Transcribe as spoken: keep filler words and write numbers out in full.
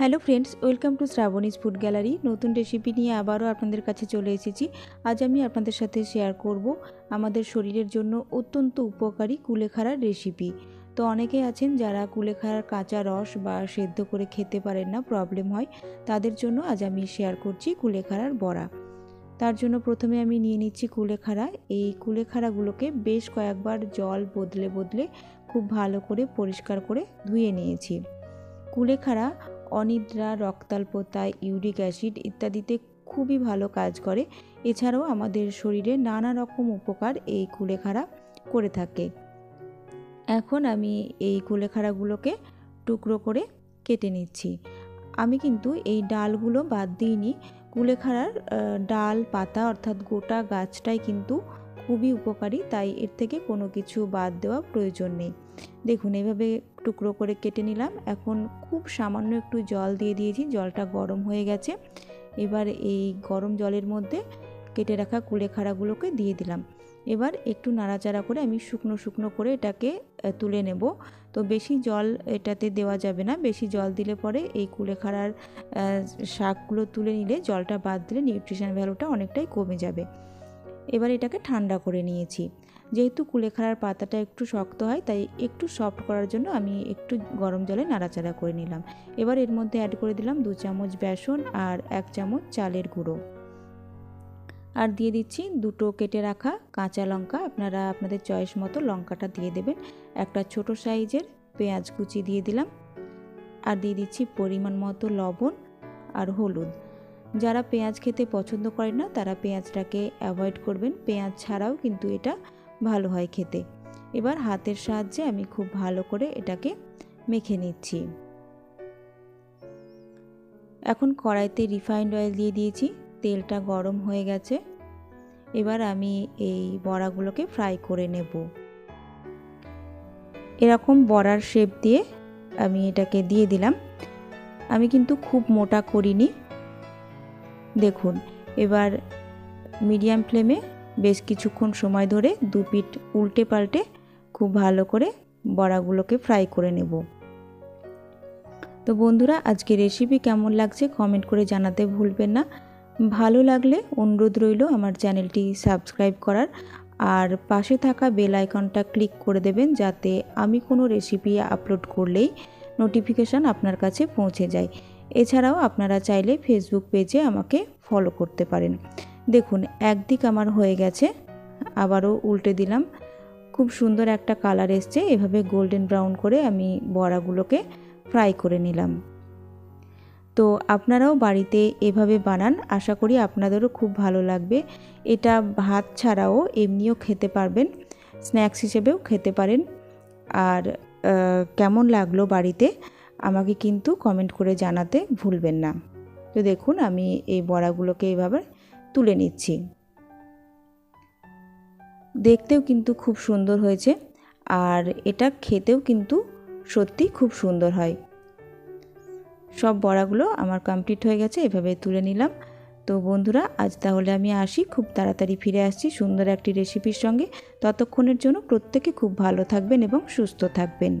Hello friends, welcome to Shravani's food gallery. नतून recipe निये आबारो आपनादेर काछे चले एसेछि। आज आमि आपनादेर साथे शेयर करब आमादेर शरीरेर जोन्नो अत्यंत उपकारी कुलेखाड़ार रेसिपि। तो अनेके आछेन जारा कुलेखाड़ार काँचा रस बा सेद्धो करे खेते पारेन ना, प्रॉब्लेम हय, तादेर जोन्नो आज आमि शेयर करछि कुलेखाड़ार बड़ा। तार जोन्नो प्रथमे आमि निये निच्छि कुलेखाड़ा। एई कुलेखाड़ागुलोके बेश कयेकबार जल बदले बदले खूब भालो करे परिष्कार करे धुये नियेछि। कुलेखाड़ा अनिद्रा, रक्ताल्पता, यूरिक एसिड इत्यादिते खूबই ভালো কাজ করে। এছাড়াও আমাদের শরীরে নানা রকম উপকার এই কুলেখাড়া করে থাকে। এখন আমি এই কুলেখাড়াগুলোকে টুকরো করে কেটে নিচ্ছি। আমি কিন্তু এই ডালগুলো বাদ দিইনি। কুলেখাড়ার ডাল, পাতা অর্থাৎ গোটা গাছটাই কিন্তু খুবই উপকারী, তাই এর থেকে কোনো কিছু বাদ দেওয়া প্রয়োজন নেই। দেখুন, এইভাবে টুকরো করে কেটে নিলাম। এখন খুব সামান্য একটু জল দিয়ে দিয়েছি, জলটা গরম হয়ে গেছে। এবার এই গরম জলের মধ্যে কেটে রাখা কুলেখাড়াগুলোকে দিয়ে দিলাম। এবার একটু নাড়াচাড়া করে আমি শুকনো শুকনো করে এটাকে তুলে নেব। তো বেশি জল এটাতে দেওয়া যাবে না, বেশি জল দিলে পরে এই কুলেখাড়ার শাকগুলো তুলে নিলে, জলটা বাদ দিলে নিউট্রিশন ভ্যালুটা অনেকটাই কমে যাবে। এবার এটাকে ঠান্ডা করে নিয়েছি। যেহেতু কুলেখাড়ার পাতাটা একটু শক্ত হয়, তাই একটু সফট করার জন্য আমি একটু গরম জলে নাড়াচাড়া করে নিলাম। এবার এর মধ্যে অ্যাড করে দিলাম দু চামচ বেসন আর এক চামচ চালের গুঁড়ো, আর দিয়ে দিচ্ছি দুটো কেটে রাখা কাঁচা লঙ্কা। আপনারা আপনাদের চয়েস মতো লঙ্কাটা দিয়ে দেবেন। একটা ছোট সাইজের পেঁয়াজ কুচি দিয়ে দিলাম, আর দিয়ে দিচ্ছি পরিমাণ মতো লবণ আর হলুদ। যারা পেঁয়াজ খেতে পছন্দ করেন না, তারা পেঁয়াজটাকে অ্যাভয়েড করবেন। পেঁয়াজ ছাড়াও কিন্তু এটা ভালো হয় খেতে। এবার হাতের সাহায্যে আমি খুব ভালো করে এটাকে মেখে নিচ্ছি। এখন কড়াইতে রিফাইন্ড অয়েল দিয়ে দিয়েছি, তেলটা গরম হয়ে গেছে। এবার আমি এই বড়াগুলোকে ফ্রাই করে নেব। এরকম বড়ার শেপ দিয়ে আমি এটাকে দিয়ে দিলাম। আমি কিন্তু খুব মোটা করিনি, দেখুন। এবার মিডিয়াম ফ্লেমে বেশ কিছুক্ষণ সময় ধরে দুপিট উল্টে পাল্টে খুব ভালো করে বড়াগুলোকে ফ্রাই করে নেব। তো বন্ধুরা, আজকে রেসিপি কেমন লাগছে কমেন্ট করে জানাতে ভুলবেন না। ভালো লাগলে অনুরোধ রইল আমার চ্যানেলটি সাবস্ক্রাইব করার, আর পাশে থাকা বেল আইকনটা ক্লিক করে দেবেন, যাতে আমি কোনো রেসিপি আপলোড করলেই নোটিফিকেশান আপনার কাছে পৌঁছে যায়। এছাড়াও আপনারা চাইলে ফেসবুক পেজে আমাকে ফলো করতে পারেন। দেখুন, একদিক আমার হয়ে গেছে, আবারও উল্টে দিলাম। খুব সুন্দর একটা কালার এসছে। এভাবে গোল্ডেন ব্রাউন করে আমি বড়াগুলোকে ফ্রাই করে নিলাম। তো আপনারাও বাড়িতে এভাবে বানান, আশা করি আপনাদেরও খুব ভালো লাগবে। এটা ভাত ছাড়াও এমনিও খেতে পারবেন, স্ন্যাক্স হিসেবেও খেতে পারেন। আর কেমন লাগলো বাড়িতে আমাকে কিন্তু কমেন্ট করে জানাতে ভুলবেন না। তো দেখুন, আমি এই বড়াগুলোকে এইভাবে তুলে নিচ্ছি। দেখতেও কিন্তু খুব সুন্দর হয়েছে, আর এটা খেতেও কিন্তু সত্যি খুব সুন্দর হয়। সব বড়াগুলো আমার কমপ্লিট হয়ে গেছে, এভাবে তুলে নিলাম। তো বন্ধুরা, আজ তাহলে আমি আসি। খুব তাড়াতাড়ি ফিরে আসছি সুন্দর একটি রেসিপির সঙ্গে। ততক্ষণের জন্য প্রত্যেকে খুব ভালো থাকবেন এবং সুস্থ থাকবেন।